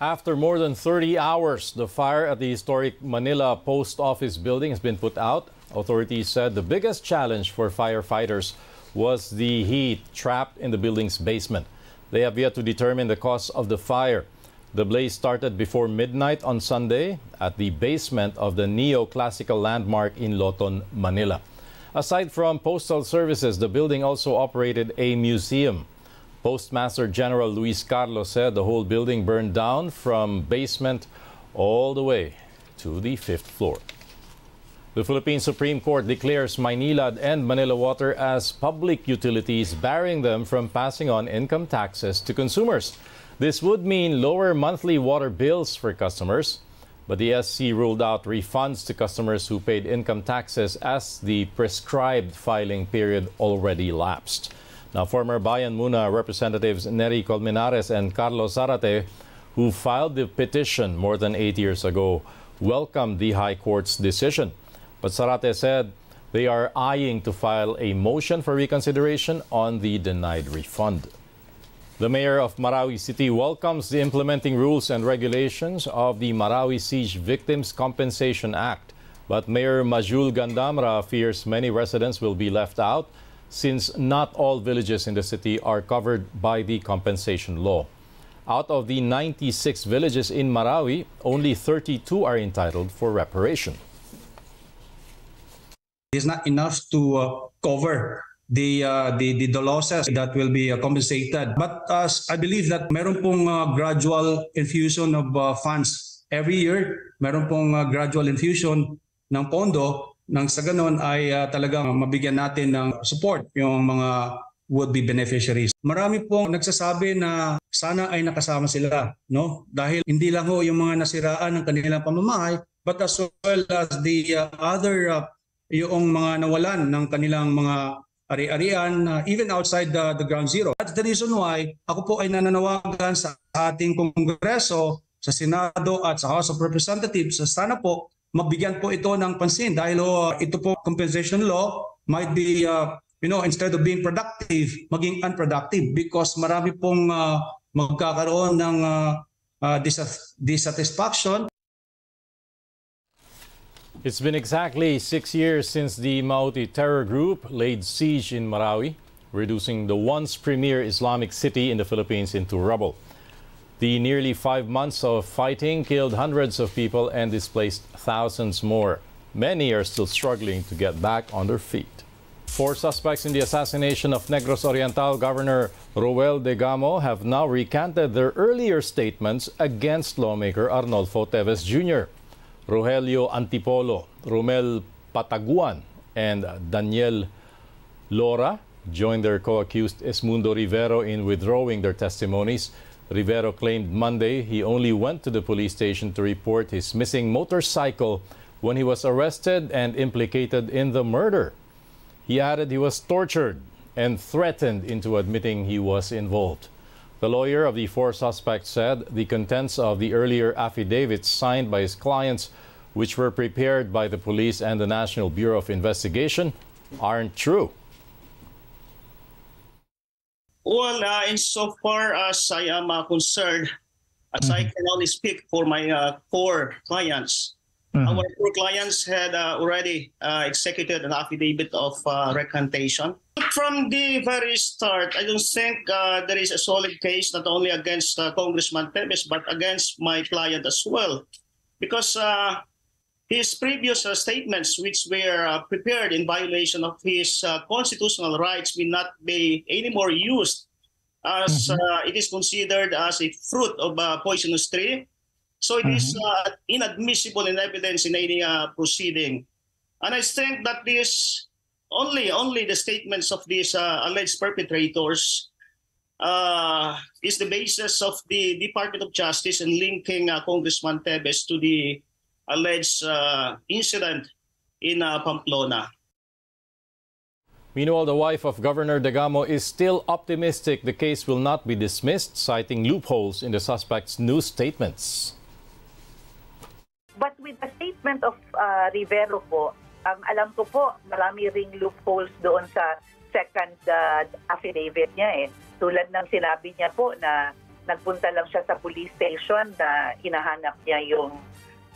After more than 30 hours, the fire at the historic Manila Post Office building has been put out. Authorities said the biggest challenge for firefighters was the heat trapped in the building's basement. They have yet to determine the cause of the fire. The blaze started before midnight on Sunday at the basement of the neoclassical landmark in Loton, Manila. Aside from postal services, the building also operated a museum. Postmaster General Luis Carlos said the whole building burned down from basement all the way to the 5th floor. The Philippine Supreme Court declares Maynilad and Manila Water as public utilities, barring them from passing on income taxes to consumers. This would mean lower monthly water bills for customers, but the SC ruled out refunds to customers who paid income taxes as the prescribed filing period already lapsed. Now, former Bayan Muna representatives Neri Colmenares and Carlos Zarate, who filed the petition more than 8 years ago, welcomed the High Court's decision. But Zarate said they are eyeing to file a motion for reconsideration on the denied refund. The mayor of Marawi City welcomes the implementing rules and regulations of the Marawi Siege Victims Compensation Act. But Mayor Majul Gandamra fears many residents will be left out, since not all villages in the city are covered by the compensation law. Out of the 96 villages in Marawi, only 32 are entitled for reparation. It's not enough to cover the losses that will be compensated. But I believe that meron pong gradual infusion of funds. Every year, meron pong gradual infusion ng pondo nang sa ganun ay talagang mabigyan natin ng support yung mga would-be beneficiaries. Marami pong nagsasabi na sana ay nakasama sila, no? Dahil hindi lang ho yung mga nasiraan ng kanilang pamamahay, but as well as the other yung mga nawalan ng kanilang mga ari-arian, even outside the ground zero. That's the reason why ako po ay nananawagan sa ating Kongreso, sa Senado at sa House of Representatives, sana po mabigyan po ito ng pansin dahil ito po compensation law might be, instead of being productive, maging unproductive because marami pong magkakaroon ng dissatisfaction. It's been exactly 6 years since the Maute terror group laid siege in Marawi, reducing the once premier Islamic city in the Philippines into rubble. The nearly 5 months of fighting killed hundreds of people and displaced thousands more. Many are still struggling to get back on their feet. Four suspects in the assassination of Negros Oriental Governor Roel Degamo have now recanted their earlier statements against lawmaker Arnolfo Teves Jr., Rogelio Antipolo, Romel Pataguan, and Daniel Lora joined their co-accused Esmundo Rivero in withdrawing their testimonies. Rivero claimed Monday he only went to the police station to report his missing motorcycle when he was arrested and implicated in the murder. He added he was tortured and threatened into admitting he was involved. The lawyer of the four suspects said the contents of the earlier affidavits signed by his clients, which were prepared by the police and the National Bureau of Investigation, aren't true. Well, insofar as I am concerned, as I can only speak for my four clients, our four clients had already executed an affidavit of recantation. From the very start, I don't think there is a solid case not only against Congressman Teves, but against my client as well. Because his previous statements, which were prepared in violation of his constitutional rights, will not be any more used as it is considered as a fruit of a poisonous tree. So it is inadmissible in evidence in any proceeding. And I think that this only the statements of these alleged perpetrators is the basis of the Department of Justice in linking Congressman Teves to the alleged incident in Pamplona. Meanwhile, the wife of Governor Degamo is still optimistic the case will not be dismissed, citing loopholes in the suspect's new statements. But with the statement of Rivero po, ang alam ko po, marami ring loopholes doon sa second affidavit niya eh. Tulad ng sinabi niya po na nagpunta lang siya sa police station na hinahanap niya yung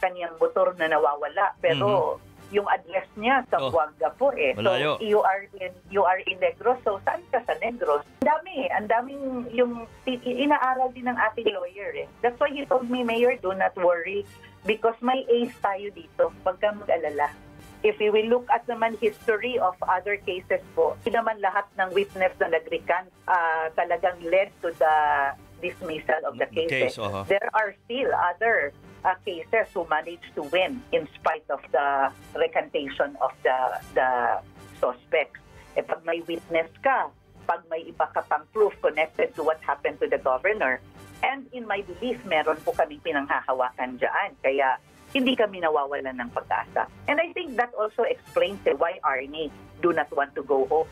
kaniyang motor na nawawala. Pero yung address niya sa Buanga po eh. Malayo. So you are in Negros. So saan ka sa Negros? Ang dami eh. Ang daming yung inaaral din ng ating lawyer eh. That's why he told me, Mayor, do not worry because may ace tayo dito. Huwag ka mag-alala. If we will look at naman history of other cases po, hindi naman lahat ng witness na nag-recant talagang led to the dismissal of the case. There are still other cases who managed to win in spite of the recantation of the suspects. E pag may witness ka, pag may iba ka pang proof connected to what happened to the governor, and in my belief, meron po kaming pinanghahawakan dyan. Kaya hindi kami nawawalan ng pag-asa. And I think that also explains why Arnie do not want to go home.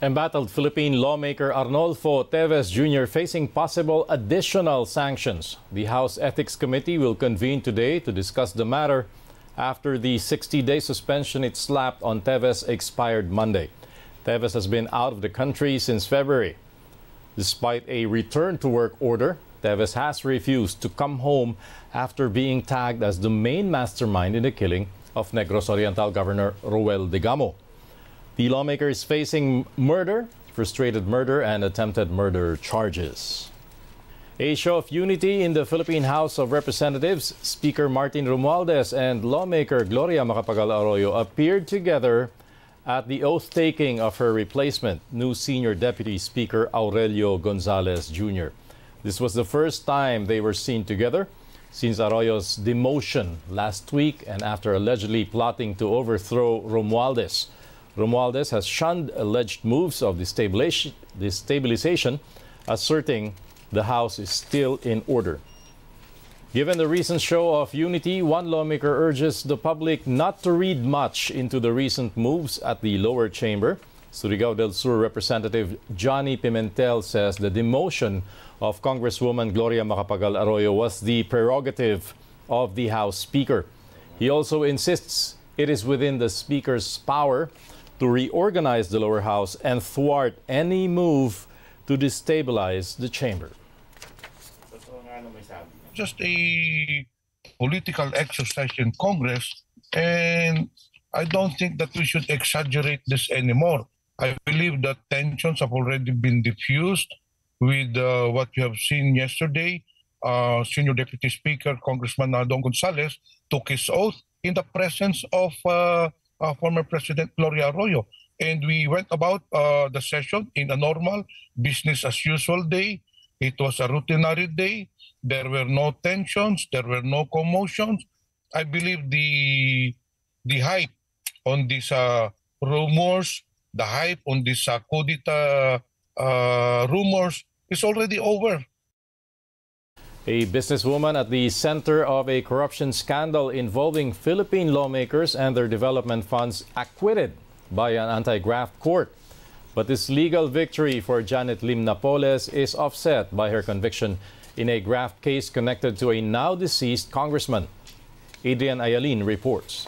Embattled Philippine lawmaker Arnolfo Teves Jr. facing possible additional sanctions. The House Ethics Committee will convene today to discuss the matter after the 60-day suspension it slapped on Teves expired Monday. Teves has been out of the country since February. Despite a return-to-work order, Teves has refused to come home after being tagged as the main mastermind in the killing of Negros Oriental Governor Roel Degamo. The lawmaker is facing murder, frustrated murder, and attempted murder charges. A show of unity in the Philippine House of Representatives, Speaker Martin Romualdez and lawmaker Gloria Macapagal-Arroyo appeared together at the oath-taking of her replacement, new Senior Deputy Speaker Aurelio Gonzalez Jr. This was the first time they were seen together since Arroyo's demotion last week and after allegedly plotting to overthrow Romualdez. Romualdez has shunned alleged moves of destabilization, asserting the House is still in order. Given the recent show of unity, one lawmaker urges the public not to read much into the recent moves at the lower chamber. Surigao del Sur Representative Johnny Pimentel says the demotion of Congresswoman Gloria Macapagal-Arroyo was the prerogative of the House Speaker. He also insists it is within the Speaker's power to reorganize the lower house and thwart any move to destabilize the chamber. Just a political exercise in Congress, and I don't think that we should exaggerate this anymore. I believe that tensions have already been diffused with what you have seen yesterday. Senior Deputy Speaker Congressman Nardon Gonzalez took his oath in the presence of former President Gloria Arroyo. And we went about the session in a normal business-as-usual day. It was a routinary day. There were no tensions. There were no commotions. I believe the hype on these rumors, the hype on these Codita rumors is already over. A businesswoman at the center of a corruption scandal involving Philippine lawmakers and their development funds acquitted by an anti-graft court. But this legal victory for Janet Lim Napoles is offset by her conviction in a graft case connected to a now-deceased congressman. Adrian Ayalin reports.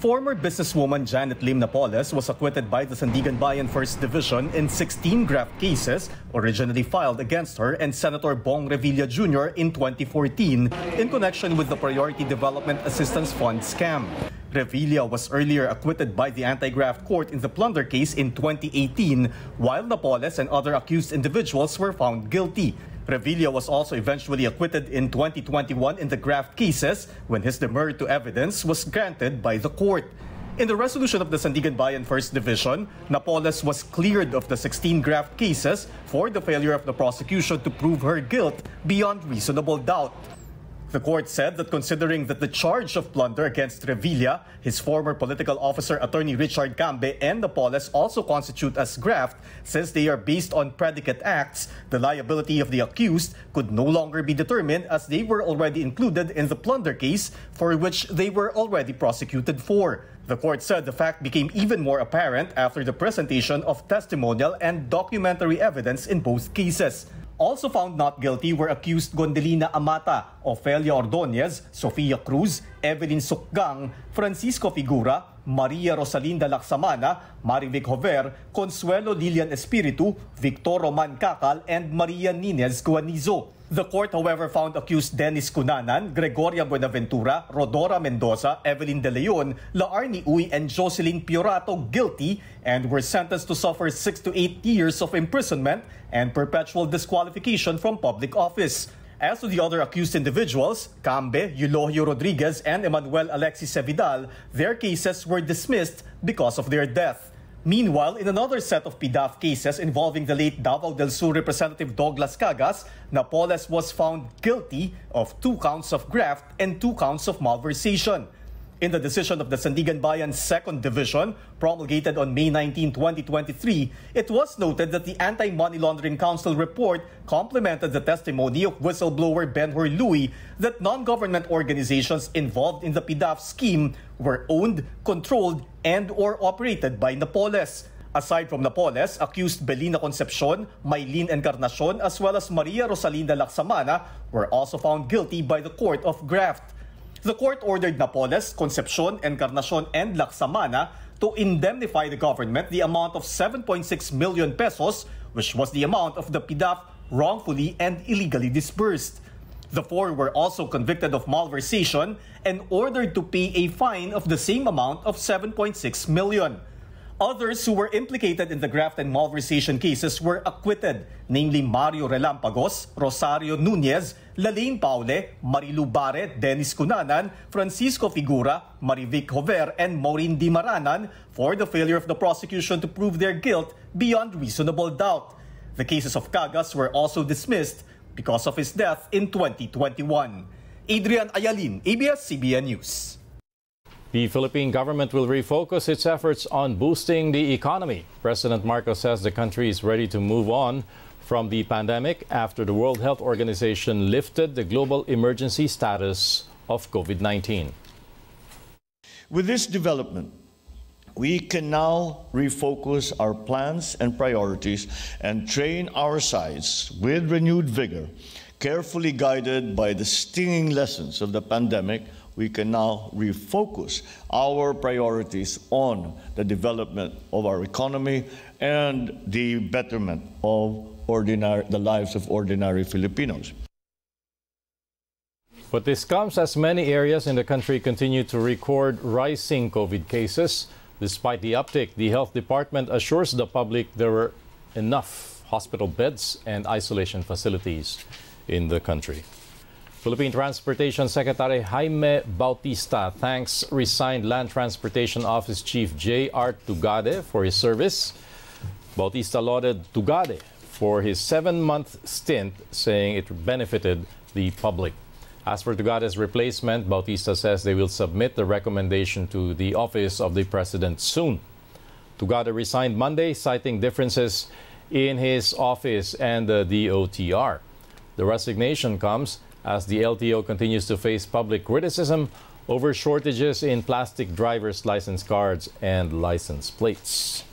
Former businesswoman Janet Lim Napoles was acquitted by the Sandiganbayan 1st Division in 16 graft cases originally filed against her and Senator Bong Revilla Jr. in 2014 in connection with the Priority Development Assistance Fund scam. Revilla was earlier acquitted by the anti-graft court in the plunder case in 2018, while Napoles and other accused individuals were found guilty. Revilla was also eventually acquitted in 2021 in the graft cases when his demurrer to evidence was granted by the court. In the resolution of the Sandiganbayan 1st Division, Napoles was cleared of the 16 graft cases for the failure of the prosecution to prove her guilt beyond reasonable doubt. The court said that considering that the charge of plunder against Revilla, his former political officer attorney Richard Gambe, and Napoles also constitute as graft, since they are based on predicate acts, the liability of the accused could no longer be determined as they were already included in the plunder case for which they were already prosecuted for. The court said the fact became even more apparent after the presentation of testimonial and documentary evidence in both cases. Also found not guilty were accused Gondelina Amata, Ofelia Ordonez, Sofia Cruz, Evelyn Sukgang, Francisco Figura, Maria Rosalinda Laxamana, Marivic Hover, Consuelo Lilian Espiritu, Victor Roman Cacal, and Maria Ninez Guanizo. The court, however, found accused Dennis Cunanan, Gregoria Buenaventura, Rodora Mendoza, Evelyn De Leon, Laarni Uy, and Jocelyn Piorato guilty and were sentenced to suffer 6 to 8 years of imprisonment and perpetual disqualification from public office. As to the other accused individuals, Cambe, Eulogio Rodriguez, and Emmanuel Alexis Sevidal, their cases were dismissed because of their death. Meanwhile, in another set of PDAF cases involving the late Davao del Sur Representative Douglas Cagas, Napoles was found guilty of 2 counts of graft and 2 counts of malversation. In the decision of the Sandiganbayan 2nd Division, promulgated on May 19, 2023, it was noted that the Anti-Money Laundering Council report complemented the testimony of whistleblower Benhur Lui that non-government organizations involved in the PDAF scheme were owned, controlled, and/or operated by Napoles. Aside from Napoles, accused Belina Concepcion, Maylene Encarnacion, as well as Maria Rosalinda Laxamana were also found guilty by the court of graft. The court ordered Napoles, Concepcion, Encarnacion, and Laxamana to indemnify the government the amount of 7.6 million pesos, which was the amount of the PDAF wrongfully and illegally disbursed. The four were also convicted of malversation and ordered to pay a fine of the same amount of 7.6 million. Others who were implicated in the graft and malversation cases were acquitted, namely Mario Relampagos, Rosario Nunez, Lalaine Paule, Marilu Barret, Dennis Cunanan, Francisco Figura, Marivic Hover, and Maureen Di Maranan for the failure of the prosecution to prove their guilt beyond reasonable doubt. The cases of Cagas were also dismissed because of his death in 2021. Adrian Ayalin, ABS-CBN News. The Philippine government will refocus its efforts on boosting the economy. President Marcos says the country is ready to move on from the pandemic after the World Health Organization lifted the global emergency status of COVID-19. With this development, we can now refocus our plans and priorities and train our sides with renewed vigor, carefully guided by the stinging lessons of the pandemic. We can now refocus our priorities on the development of our economy and the betterment of the lives of ordinary Filipinos. But this comes as many areas in the country continue to record rising COVID cases. Despite the uptick, the Health Department assures the public there were enough hospital beds and isolation facilities in the country. Philippine Transportation Secretary Jaime Bautista thanks resigned Land Transportation Office Chief J.R. Tugade for his service. Bautista lauded Tugade for his 7-month stint, saying it benefited the public. As for Tugade's replacement, Bautista says they will submit the recommendation to the office of the president soon. Tugade resigned Monday, citing differences in his office and the DOTR. The resignation comes as the LTO continues to face public criticism over shortages in plastic driver's license cards and license plates.